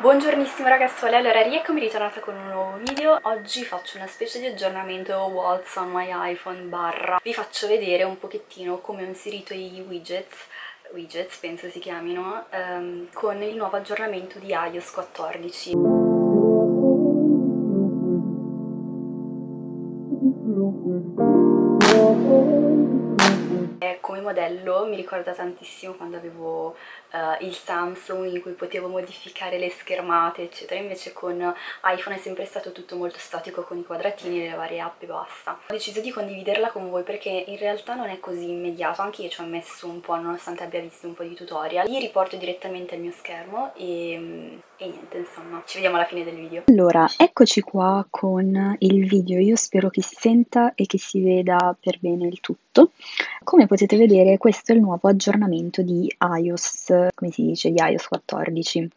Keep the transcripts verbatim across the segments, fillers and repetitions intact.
Buongiornissimo ragazzuoli, allora rieccomi ritornata con un nuovo video. Oggi faccio una specie di aggiornamento What's on my iPhone barra. Vi faccio vedere un pochettino come ho inserito i widgets, widgets penso si chiamino, um, con il nuovo aggiornamento di iOS quattordici. Come modello mi ricorda tantissimo quando avevo uh, il Samsung, in cui potevo modificare le schermate eccetera. Invece con iPhone è sempre stato tutto molto statico, con i quadratini e le varie app e basta. Ho deciso di condividerla con voi perché in realtà non è così immediato, anche io ci ho messo un po', nonostante abbia visto un po' di tutorial. Li riporto direttamente al mio schermo e, e niente, insomma ci vediamo alla fine del video. Allora eccoci qua con il video, io spero che si senta e che si veda per bene il tutto. Come potete vedere, questo è il nuovo aggiornamento di iOS, come si dice, di iOS quattordici.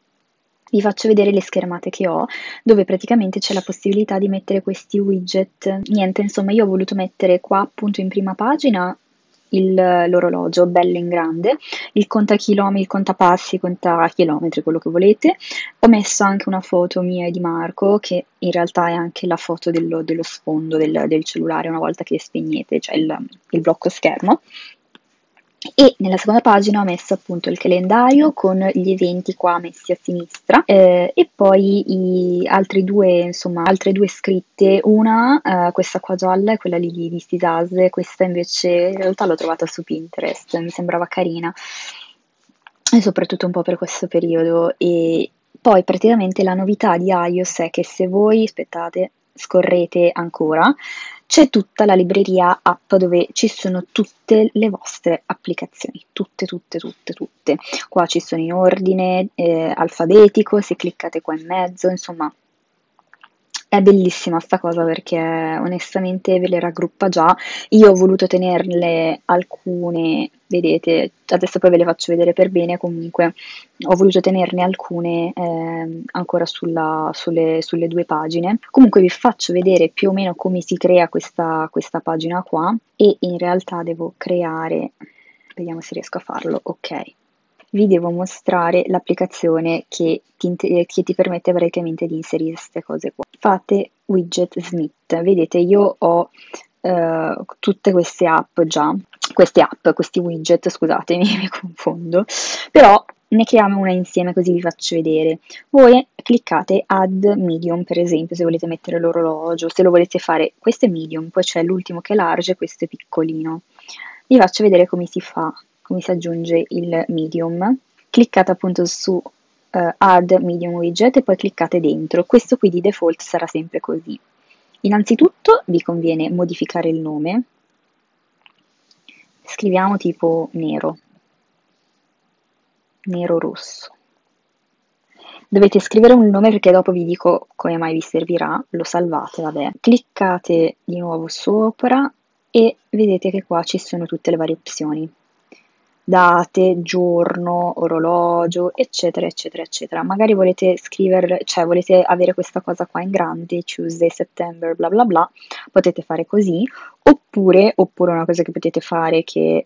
Vi faccio vedere le schermate che ho, dove praticamente c'è la possibilità di mettere questi widget. Niente, insomma, io ho voluto mettere qua appunto in prima pagina l'orologio, bello in grande, il contachilometri, il contapassi, contachilometri, quello che volete. Ho messo anche una foto mia e di Marco, che in realtà è anche la foto dello, dello sfondo del, del cellulare una volta che spegnete, cioè il, il blocco schermo. E nella seconda pagina ho messo appunto il calendario con gli eventi qua messi a sinistra, eh, e poi i altri due, insomma, altre due scritte, una eh, questa qua gialla e quella lì di Sisas, questa invece in realtà l'ho trovata su Pinterest, mi sembrava carina, e soprattutto un po' per questo periodo. E poi praticamente la novità di iOS è che se voi, aspettate, scorrete ancora, c'è tutta la libreria app dove ci sono tutte le vostre applicazioni, tutte, tutte, tutte, tutte. Qua ci sono in ordine eh, alfabetico, se cliccate qua in mezzo, insomma è bellissima sta cosa perché onestamente ve le raggruppa già. Io ho voluto tenerle alcune, vedete, adesso poi ve le faccio vedere per bene, comunque ho voluto tenerne alcune eh, ancora sulla, sulle, sulle due pagine. Comunque vi faccio vedere più o meno come si crea questa, questa pagina qua, e in realtà devo creare, vediamo se riesco a farlo, ok. Vi devo mostrare l'applicazione che ti, che ti permette praticamente di inserire queste cose qua. Fate Widgetsmith, vedete io ho eh, tutte queste app già, queste app, questi widget, scusatemi, mi confondo, però ne creiamo una insieme così vi faccio vedere. Voi cliccate Add Medium, per esempio, se volete mettere l'orologio, se lo volete fare, questo è medium, poi c'è l'ultimo che è large e questo è piccolino. Vi faccio vedere come si fa. Mi si aggiunge il medium, cliccate appunto su eh, add medium widget e poi cliccate dentro. Questo qui di default sarà sempre così. Innanzitutto vi conviene modificare il nome, scriviamo tipo nero, nero rosso. Dovete scrivere un nome perché dopo vi dico come mai vi servirà, lo salvate, vabbè. Cliccate di nuovo sopra e vedete che qua ci sono tutte le varie opzioni. Date, giorno, orologio, eccetera, eccetera, eccetera. Magari volete scrivere, cioè volete avere questa cosa qua in grande, Tuesday, September, bla bla bla, potete fare così, oppure, oppure una cosa che potete fare che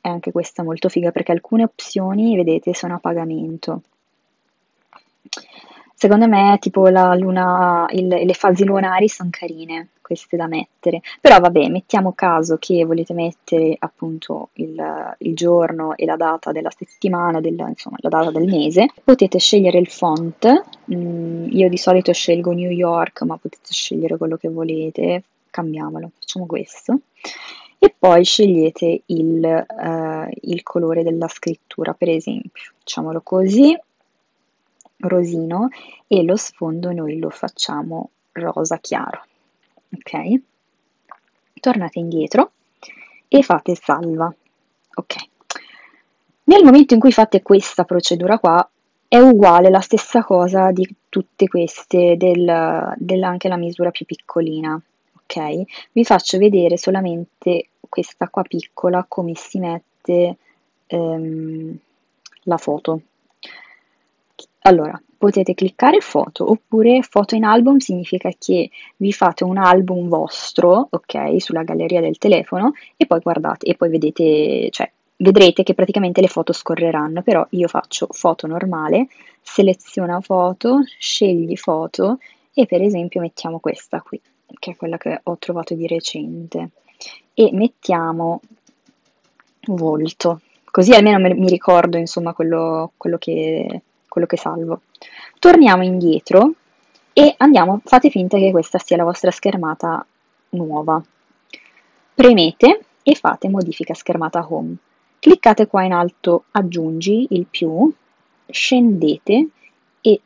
è anche questa molto figa, perché alcune opzioni, vedete, sono a pagamento. Secondo me tipo la luna, il, le fasi lunari sono carine, queste da mettere, però vabbè, mettiamo caso che volete mettere appunto il, il giorno e la data della settimana, della, insomma la data del mese. Potete scegliere il font, mm, io di solito scelgo New York, ma potete scegliere quello che volete, cambiamolo, facciamo questo. E poi scegliete il, uh, il colore della scrittura, per esempio, facciamolo così, rosino, e lo sfondo noi lo facciamo rosa chiaro, ok? Tornate indietro e fate salva, ok? Nel momento in cui fate questa procedura qua è uguale, la stessa cosa di tutte queste, del, del, anche la misura più piccolina, ok? Vi faccio vedere solamente questa qua piccola come si mette ehm, la foto. Allora, potete cliccare foto, oppure foto in album significa che vi fate un album vostro, ok, sulla galleria del telefono, e poi guardate, e poi vedete, cioè, vedrete che praticamente le foto scorreranno, però io faccio foto normale, seleziona foto, scegli foto e per esempio mettiamo questa qui, che è quella che ho trovato di recente, e mettiamo volto, così almeno mi ricordo insomma quello, quello, che, quello che salvo. Torniamo indietro e andiamo, fate finta che questa sia la vostra schermata nuova, premete e fate modifica schermata home, cliccate qua in alto aggiungi il più, scendete e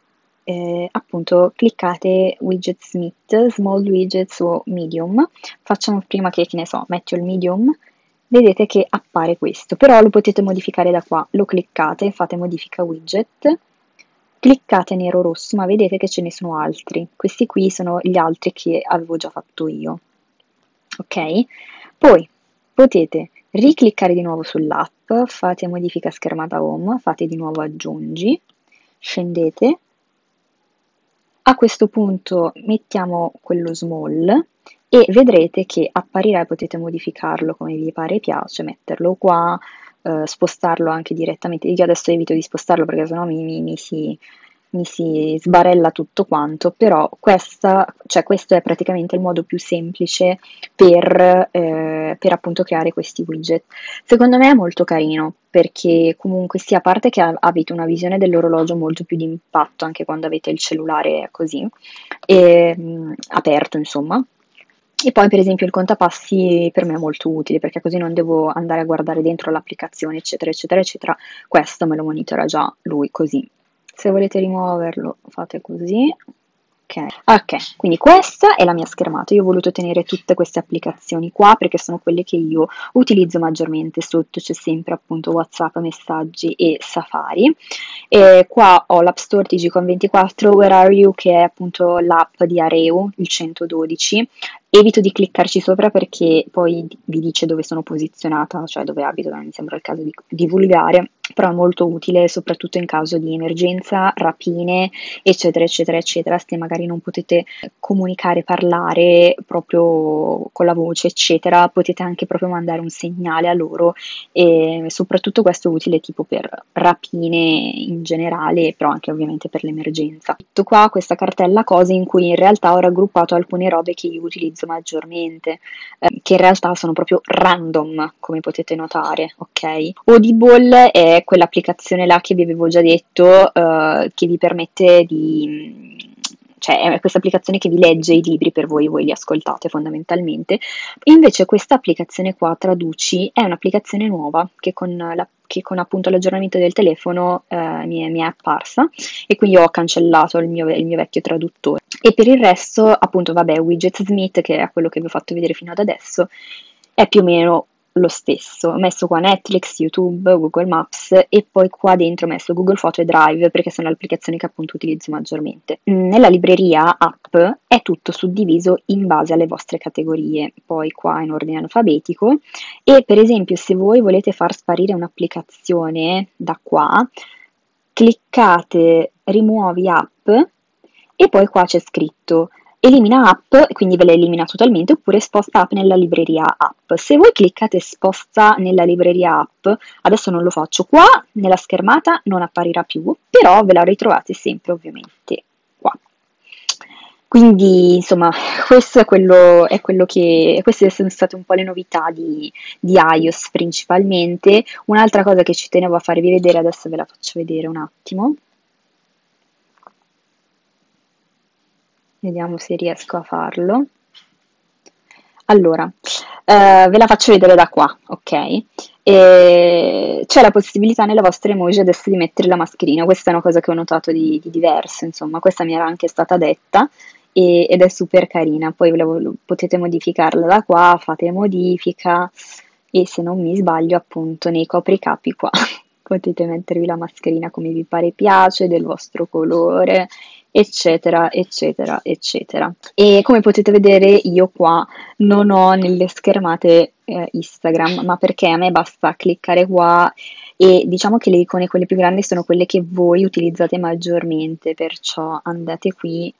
eh, appunto cliccate Widgetsmith, small widgets o medium, facciamo prima che, che ne so, metto il medium, vedete che appare questo, però lo potete modificare da qua, lo cliccate, fate modifica widget, cliccate nero rosso, ma vedete che ce ne sono altri, questi qui sono gli altri che avevo già fatto io, ok? Poi potete ricliccare di nuovo sull'app, fate modifica schermata home, fate di nuovo aggiungi, scendete, a questo punto mettiamo quello small e vedrete che apparirà e potete modificarlo come vi pare e piace, metterlo qua, eh, spostarlo anche direttamente. Io adesso evito di spostarlo perché sennò mi, mi, mi, si, mi si sbarella tutto quanto, però questa, cioè questo è praticamente il modo più semplice per... Eh, per appunto creare questi widget. Secondo me è molto carino perché comunque sia, a parte che avete una visione dell'orologio molto più di impatto anche quando avete il cellulare così e, mh, aperto insomma, e poi per esempio il contapassi per me è molto utile perché così non devo andare a guardare dentro l'applicazione eccetera eccetera eccetera, questo me lo monitora già lui così. Se volete rimuoverlo fate così. Okay. Ok, quindi questa è la mia schermata, io ho voluto tenere tutte queste applicazioni qua perché sono quelle che io utilizzo maggiormente, sotto c'è sempre appunto WhatsApp, messaggi e Safari, e qua ho l'App Store DigiCon ventiquattro, Where Are You che è appunto l'app di Areu, il centododici, evito di cliccarci sopra perché poi vi dice dove sono posizionata, cioè dove abito, non mi sembra il caso di divulgare, però è molto utile soprattutto in caso di emergenza, rapine, eccetera, eccetera, eccetera, se magari non potete comunicare, parlare proprio con la voce, eccetera, potete anche proprio mandare un segnale a loro, e soprattutto questo è utile tipo per rapine in generale, però anche ovviamente per l'emergenza. Tutto qua, questa cartella cose in cui in realtà ho raggruppato alcune robe che io utilizzo maggiormente, eh, che in realtà sono proprio random come potete notare, ok? Audible è quell'applicazione là che vi avevo già detto, eh, che vi permette di, cioè è questa applicazione che vi legge i libri per voi, voi li ascoltate fondamentalmente. Invece questa applicazione qua, Traduci, è un'applicazione nuova che con la che con appunto l'aggiornamento del telefono eh, mi, è, mi è apparsa e quindi ho cancellato il mio, il mio vecchio traduttore. E per il resto appunto vabbè, Widgetsmith, che è quello che vi ho fatto vedere fino ad adesso, è più o meno lo stesso, ho messo qua Netflix, YouTube, Google Maps e poi qua dentro ho messo Google Photo e Drive perché sono le applicazioni che appunto utilizzo maggiormente. Nella libreria app è tutto suddiviso in base alle vostre categorie, poi qua in ordine alfabetico, e per esempio se voi volete far sparire un'applicazione da qua cliccate rimuovi app e poi qua c'è scritto elimina app, quindi ve la elimina totalmente, oppure sposta app nella libreria app. Se voi cliccate sposta nella libreria app, adesso non lo faccio qua, nella schermata non apparirà più, però ve la ritrovate sempre ovviamente qua. Quindi insomma questo è quello, è quello che, queste sono state un po' le novità di, di iOS principalmente. Un'altra cosa che ci tenevo a farvi vedere, adesso ve la faccio vedere un attimo. Vediamo se riesco a farlo. Allora, eh, ve la faccio vedere da qua, ok? C'è la possibilità nella vostra emoji adesso di mettere la mascherina. Questa è una cosa che ho notato di, di diverso, insomma. Questa mi era anche stata detta e, ed è super carina. Poi volevo, potete modificarla da qua, fate modifica e se non mi sbaglio appunto nei copricapi qua potete mettervi la mascherina come vi pare piace, del vostro colore, eccetera, eccetera, eccetera. E come potete vedere io qua non ho nelle schermate eh, Instagram, ma perché a me basta cliccare qua e diciamo che le icone quelle più grandi sono quelle che voi utilizzate maggiormente, perciò andate qui,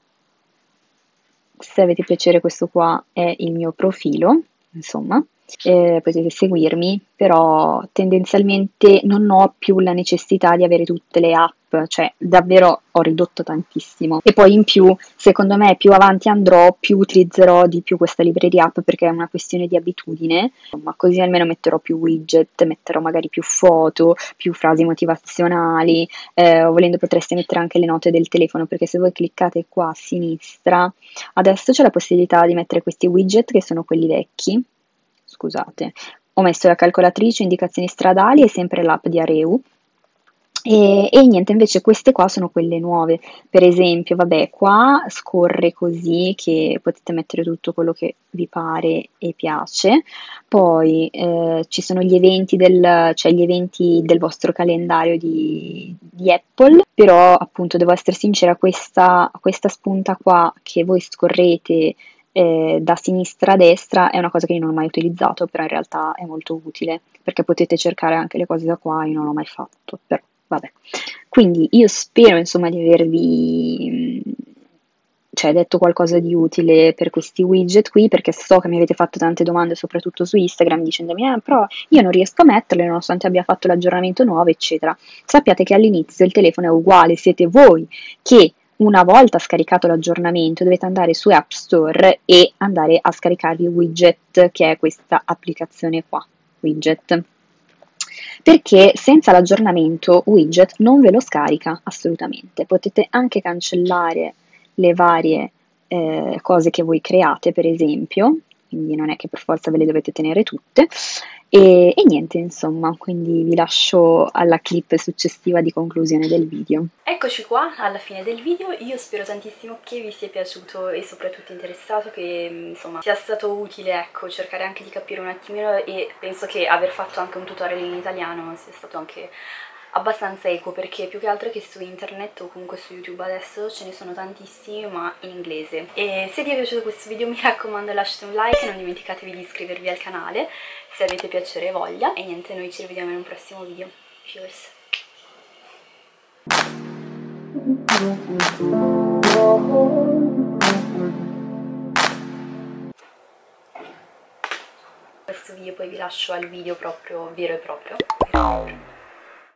se avete piacere questo qua è il mio profilo, insomma, eh, potete seguirmi, però tendenzialmente non ho più la necessità di avere tutte le app, cioè davvero ho ridotto tantissimo. E poi in più, secondo me, più avanti andrò, più utilizzerò di più questa libreria app, perché è una questione di abitudine, ma così almeno metterò più widget, metterò magari più foto, più frasi motivazionali, eh, volendo potreste mettere anche le note del telefono, perché se voi cliccate qua a sinistra, adesso c'è la possibilità di mettere questi widget che sono quelli vecchi, scusate, ho messo la calcolatrice, indicazioni stradali e sempre l'app di Areu. E, e niente, invece queste qua sono quelle nuove, per esempio, vabbè, qua scorre così che potete mettere tutto quello che vi pare e piace, poi eh, ci sono gli eventi del, cioè gli eventi del vostro calendario di, di Apple, però appunto devo essere sincera, questa, questa spunta qua che voi scorrete Eh, da sinistra a destra è una cosa che io non ho mai utilizzato, però in realtà è molto utile, perché potete cercare anche le cose da qua, io non l'ho mai fatto, però vabbè. Quindi io spero, insomma, di avervi cioè, detto qualcosa di utile per questi widget qui, perché so che mi avete fatto tante domande, soprattutto su Instagram, dicendomi eh, però io non riesco a metterle nonostante abbia fatto l'aggiornamento nuovo, eccetera. Sappiate che all'inizio il telefono è uguale, siete voi che, una volta scaricato l'aggiornamento, dovete andare su App Store e andare a scaricarvi Widget, che è questa applicazione qua, Widget. Perché senza l'aggiornamento Widget non ve lo scarica assolutamente. Potete anche cancellare le varie eh, cose che voi create, per esempio, quindi non è che per forza ve le dovete tenere tutte. E, e niente, insomma, quindi vi lascio alla clip successiva di conclusione del video. Eccoci qua alla fine del video, io spero tantissimo che vi sia piaciuto e soprattutto interessato, che insomma sia stato utile, ecco, cercare anche di capire un attimino, e penso che aver fatto anche un tutorial in italiano sia stato anche abbastanza equo, perché più che altro che su internet o comunque su YouTube adesso ce ne sono tantissimi, ma in inglese. E se vi è piaciuto questo video, mi raccomando, lasciate un like, non dimenticatevi di iscrivervi al canale se avete piacere e voglia, e niente, noi ci rivediamo in un prossimo video. Cheers! Questo video poi vi lascio al video proprio vero e proprio, vero e proprio.